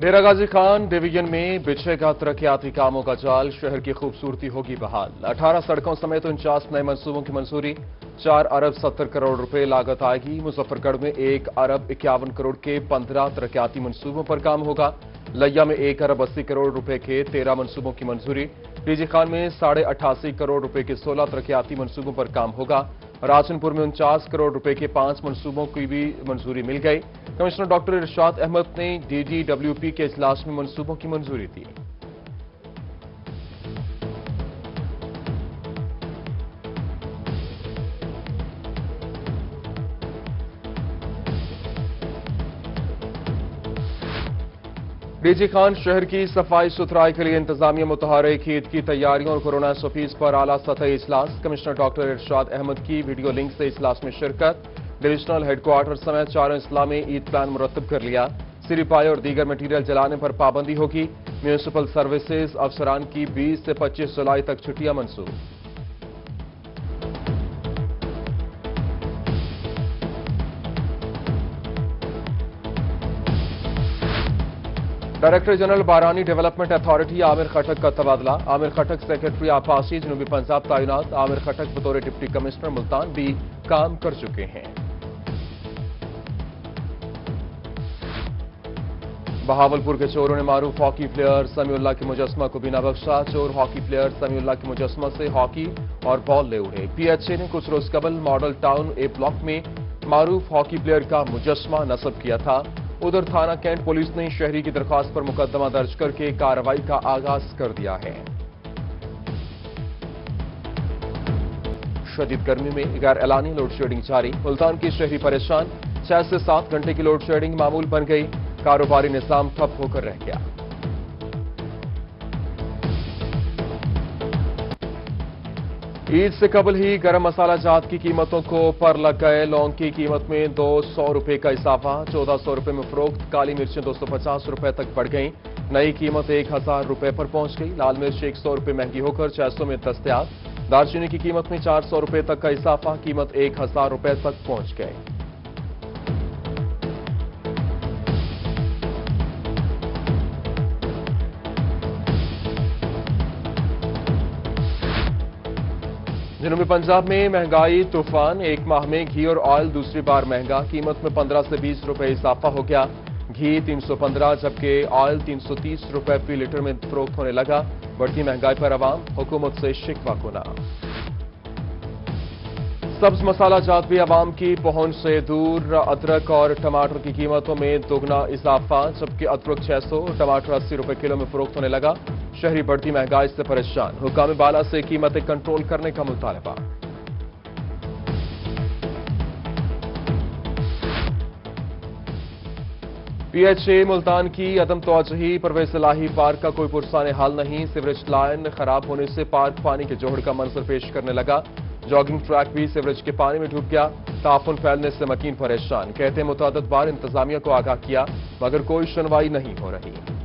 डेरागाजी Khan division में बिछेगा तरक्याती कामों का जाल, शहर की खूबसूरती होगी बहाल। 18 सड़कों समेत 49 नए मंसूबों की मंजूरी, 4 अरब 70 करोड़ रुपए लागत आएगी। मुजफ्फरगढ़ में 1 अरब 51 करोड़ के 15 तरक्याती मंसूबों पर काम होगा। लैया में 1 अरब 80 करोड़ रुपए के 13 मंसूबों की मंजूरी। डीजी खान में 88.5 करोड़ रुपए के 16 तरक्याती मंसूबों पर काम होगा। राजनपुर में 49 करोड़ रुपए के 5 मंसूबों की भी मंजूरी मिल गई। कमिश्नर डॉक्टर इरशाद अहमद ने डीडीडब्ल्यूपी के इजलास में मंसूबों की मंजूरी दी। डीजी खान शहर की सफाई सुथराई के लिए इंतजामिया मुतहरिक की ईद की तैयारियों और कोरोना SOPs पर आला सतह इजलास। कमिश्नर डॉक्टर इरशाद अहमद की वीडियो लिंक से इजलास में शिरकत। डिविजनल हेडक्वार्टर समेत 4 अजला में ईद प्लान मुरतब कर लिया। सिरीपाए और दीगर मटीरियल जलाने पर पाबंदी होगी। म्यूनिसिपल सर्विसेज अफसरान की 20 से 25 जुलाई तक छुट्टियां मंसूख। Director general Barani development authority Amir Khattak का तबादला। आमिर खटक सेक्रेटरी आपासी जनूबी पंजाब तैनात। आमिर खटक बतौर डिप्टी कमिश्नर मुल्तान भी काम कर चुके हैं। बहावलपुर के चोरों ने मारूफ हॉकी प्लेयर समीर उल्लाह के मुजस्मा को बिना बख्शा। चोर हॉकी प्लेयर समीर उल्लाह के मुजस्मा से हॉकी और बॉल ले उड़े। PHA ने कुछ रोज कबल मॉडल टाउन ए ब्लॉक में मारूफ हॉकी प्लेयर का मुजस्मा नस्ब किया था। उधर थाना कैंट पुलिस ने शहरी की दरखास्त पर मुकदमा दर्ज करके कार्रवाई का आगाज कर दिया है। शदीद गर्मी में गैर एलानी लोड शेडिंग जारी। मुल्तान की शहरी परेशान, 6 से 7 घंटे की लोड शेडिंग मामूल बन गई, कारोबारी निजाम ठप होकर रह गया। ईद से कबल ही गरम मसाला जात की कीमतों को पर लग गए। लौंग की कीमत में 200 रुपए का इजाफा, 1400 रुपए में फरोख्त। काली मिर्चें 250 रुपए तक बढ़ गईं, नई कीमत 1000 रुपए पर पहुंच गई। लाल मिर्च 100 रुपए महंगी होकर 600 में दस्तयाब। दालचीनी की कीमत में 400 रुपए तक का इजाफा, कीमत 1000 रुपए तक पहुंच गई। जनूबी पंजाब में महंगाई तूफान, एक माह में घी और ऑयल दूसरी बार महंगा, कीमत में 15 से 20 रुपए इजाफा हो गया। घी 315 जबकि ऑयल 330 रुपए प्रति लीटर में फरोख्त होने लगा। बढ़ती महंगाई पर आवाम हुकूमत से शिकवा कोना। सब्ज मसाला जात भी आवाम की पहुंच से दूर। अदरक और टमाटर की कीमतों में दोगुना इजाफा, जबकि अदरक 600 टमाटर 80 रुपए किलो में फरोख्त होने लगा। शहरी बढ़ती महंगाई से परेशान, हुकाम बाला से कीमतें कंट्रोल करने का मुतालबा। PHA मुल्तान की अदम तवज्जोही। परवेज इलाही पार्क का कोई पुरसाने हाल नहीं, सीवरेज लाइन खराब होने से पार्क पानी के जोहड़ का मंजर पेश करने लगा। जॉगिंग ट्रैक भी सीवरेज के पानी में डूब गया। ताफुन फैलने से मकीन परेशान, कहते मुतादद बार इंतजामिया को आगाह किया मगर कोई सुनवाई नहीं हो रही।